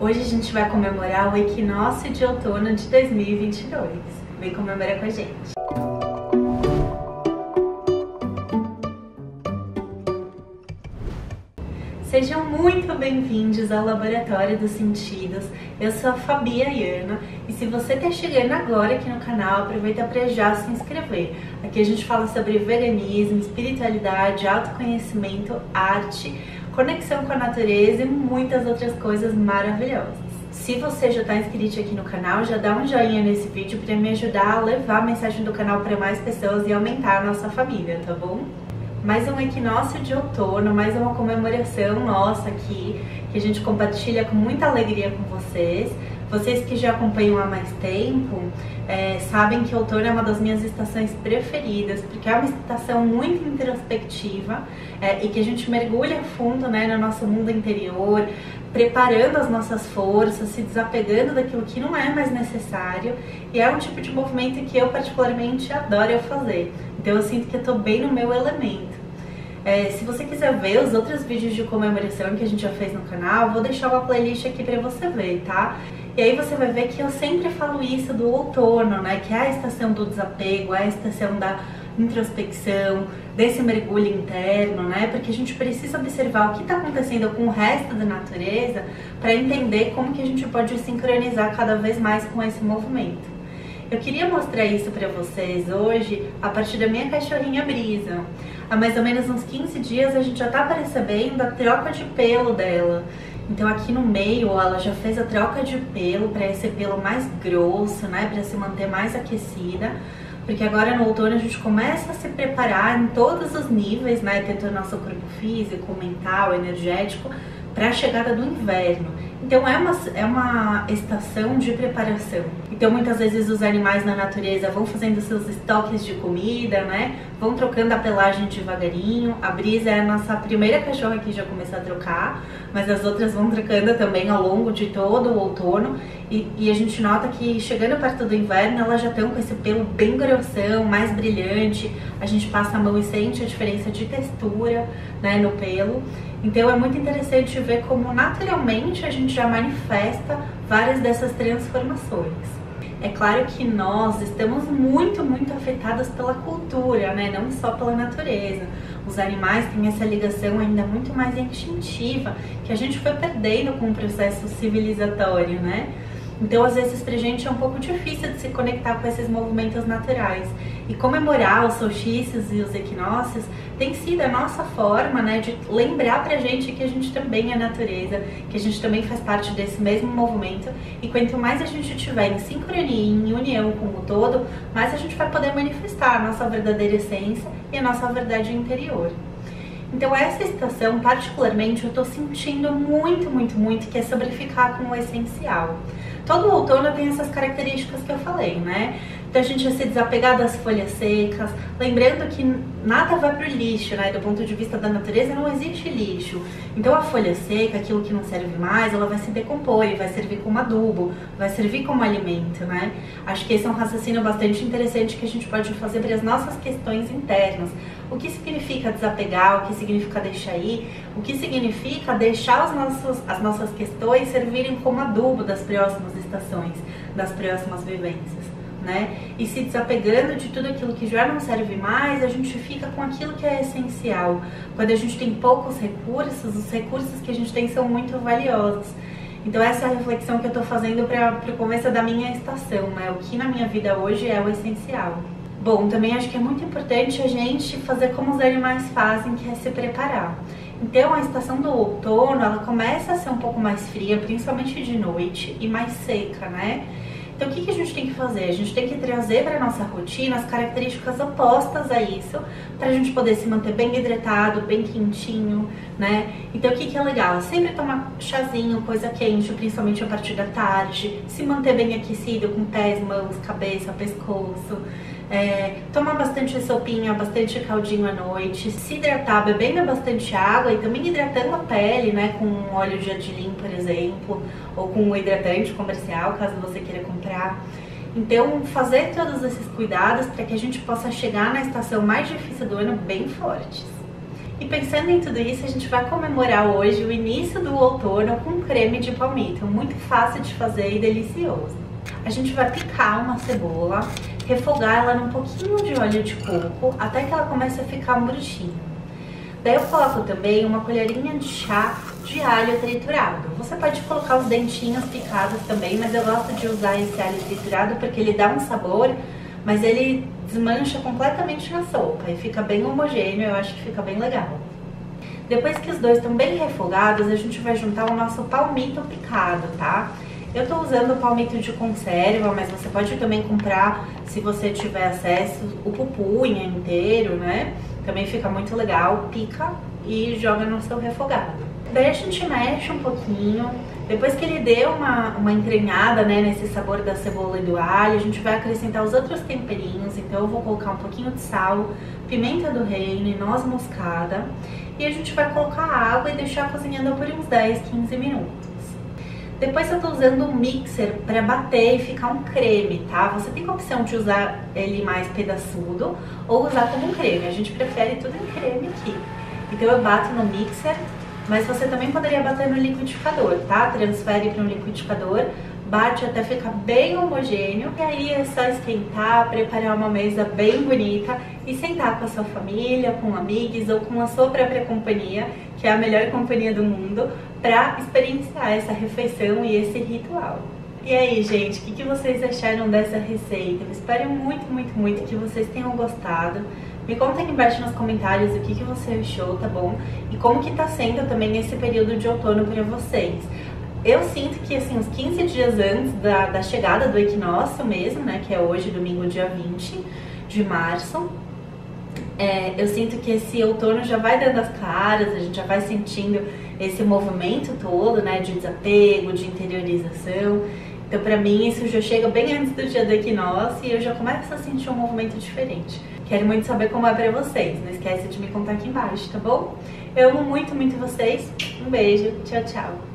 Hoje a gente vai comemorar o Equinócio de Outono de 2022. Vem comemorar com a gente! Sejam muito bem-vindos ao Laboratório dos Sentidos. Eu sou a Fabi Ayana e se você está chegando agora aqui no canal, aproveita para já se inscrever. Aqui a gente fala sobre veganismo, espiritualidade, autoconhecimento, arte, conexão com a natureza e muitas outras coisas maravilhosas. Se você já está inscrito aqui no canal, já dá um joinha nesse vídeo para me ajudar a levar a mensagem do canal para mais pessoas e aumentar a nossa família, tá bom? Mais um equinócio de outono, mais uma comemoração nossa aqui, que a gente compartilha com muita alegria com vocês. Vocês que já acompanham há mais tempo, sabem que outono é uma das minhas estações preferidas, porque é uma estação muito introspectiva e que a gente mergulha fundo, né, no nosso mundo interior, preparando as nossas forças, se desapegando daquilo que não é mais necessário. E é um tipo de movimento que eu particularmente adoro fazer. Então eu sinto que eu tô bem no meu elemento. Se você quiser ver os outros vídeos de comemoração que a gente já fez no canal, vou deixar uma playlist aqui pra você ver, tá? E aí você vai ver que eu sempre falo isso do outono, né? Que é a estação do desapego, é a estação da introspecção, desse mergulho interno, né? Porque a gente precisa observar o que tá acontecendo com o resto da natureza para entender como que a gente pode sincronizar cada vez mais com esse movimento. Eu queria mostrar isso pra vocês hoje a partir da minha cachorrinha Brisa. Há mais ou menos uns 15 dias a gente já tá percebendo a troca de pelo dela. Então aqui no meio ela já fez a troca de pelo pra esse pelo mais grosso, né? Pra se manter mais aquecida. Porque agora no outono a gente começa a se preparar em todos os níveis, né? Tanto o nosso corpo físico, mental, energético, pra chegada do inverno. Então é uma estação de preparação. Então muitas vezes os animais na natureza vão fazendo seus estoques de comida, né? Vão trocando a pelagem devagarinho. A Brisa é a nossa primeira cachorra que já começou a trocar, mas as outras vão trocando também ao longo de todo o outono. E a gente nota que chegando perto do inverno elas já estão com esse pelo bem grossão, mais brilhante. A gente passa a mão e sente a diferença de textura, né, no pelo. Então é muito interessante ver como naturalmente a gente já manifesta várias dessas transformações. É claro que nós estamos muito afetadas pela cultura, né? Não só pela natureza. Os animais têm essa ligação ainda muito mais instintiva, que a gente foi perdendo com o processo civilizatório, né? Então, às vezes, pra gente é um pouco difícil de se conectar com esses movimentos naturais. E comemorar os solstícios e os equinócios tem sido a nossa forma, né, de lembrar pra gente que a gente também é natureza, que a gente também faz parte desse mesmo movimento. E quanto mais a gente estiver em sincronia, em união com o todo, mais a gente vai poder manifestar a nossa verdadeira essência e a nossa verdade interior. Então essa estação, particularmente, eu tô sentindo muito que é sobre ficar com o essencial. Todo outono tem essas características que eu falei, né? Então a gente vai se desapegar das folhas secas, lembrando que nada vai pro lixo, né? Do ponto de vista da natureza não existe lixo. Então a folha seca, aquilo que não serve mais, ela vai se decompor e vai servir como adubo, vai servir como alimento, né? Acho que esse é um raciocínio bastante interessante que a gente pode fazer para as nossas questões internas. O que significa desapegar, o que significa deixar ir, o que significa deixar as nossas questões servirem como adubo das próximas estações, das próximas vivências, né? E se desapegando de tudo aquilo que já não serve mais, a gente fica com aquilo que é essencial. Quando a gente tem poucos recursos, os recursos que a gente tem são muito valiosos. Então essa é a reflexão que eu tô fazendo para o começo da minha estação, né? O que na minha vida hoje é o essencial. Bom, também acho que é muito importante a gente fazer como os animais fazem, que é se preparar. Então a estação do outono, ela começa a ser um pouco mais fria, principalmente de noite, e mais seca, né? Então o que a gente tem que fazer? A gente tem que trazer para nossa rotina as características opostas a isso, para a gente poder se manter bem hidratado, bem quentinho, né? Então o que é legal? Sempre tomar chazinho, coisa quente, principalmente a partir da tarde, se manter bem aquecido com pés, mãos, cabeça, pescoço. Tomar bastante sopinha, bastante caldinho à noite, se hidratar bebendo bastante água e também hidratando a pele, né, com um óleo de argilim, por exemplo, ou com um hidratante comercial, caso você queira comprar. Então, fazer todos esses cuidados para que a gente possa chegar na estação mais difícil do ano bem fortes. E pensando em tudo isso, a gente vai comemorar hoje o início do outono com creme de palmito, muito fácil de fazer e delicioso. A gente vai picar uma cebola, refogar ela num pouquinho de óleo de coco, até que ela comece a ficar murchinha. Daí eu coloco também uma colherinha de chá de alho triturado. Você pode colocar os dentinhos picados também, mas eu gosto de usar esse alho triturado porque ele dá um sabor, mas ele desmancha completamente na sopa e fica bem homogêneo, eu acho que fica bem legal. Depois que os dois estão bem refogados, a gente vai juntar o nosso palmito picado, tá? Eu tô usando palmito de conserva, mas você pode também comprar, se você tiver acesso, o pupunha inteiro, né? Também fica muito legal, pica e joga no seu refogado. Daí a gente mexe um pouquinho, depois que ele deu uma entranhada, né, nesse sabor da cebola e do alho, a gente vai acrescentar os outros temperinhos, então eu vou colocar um pouquinho de sal, pimenta do reino e noz moscada, e a gente vai colocar água e deixar cozinhando por uns 10, 15 minutos. Depois eu tô usando um mixer pra bater e ficar um creme, tá? Você tem a opção de usar ele mais pedaçudo ou usar como um creme, a gente prefere tudo em creme aqui. Então eu bato no mixer, mas você também poderia bater no liquidificador, tá? Transfere para um liquidificador, bate até ficar bem homogêneo. E aí é só esquentar, preparar uma mesa bem bonita e sentar com a sua família, com amigos ou com a sua própria companhia, que é a melhor companhia do mundo, para experienciar essa refeição e esse ritual. E aí, gente, o que vocês acharam dessa receita? Eu espero muito, muito, muito que vocês tenham gostado. Me conta aqui embaixo nos comentários o que você achou, tá bom? E como que tá sendo também esse período de outono pra vocês. Eu sinto que, assim, uns 15 dias antes da chegada do equinócio mesmo, né, que é hoje, domingo, dia 20 de março, eu sinto que esse outono já vai dando as caras, a gente já vai sentindo esse movimento todo, né, de desapego, de interiorização. Então, pra mim, isso já chega bem antes do dia do equinócio e eu já começo a sentir um movimento diferente. Quero muito saber como é pra vocês. Não esquece de me contar aqui embaixo, tá bom? Eu amo muito, muito vocês. Um beijo. Tchau, tchau.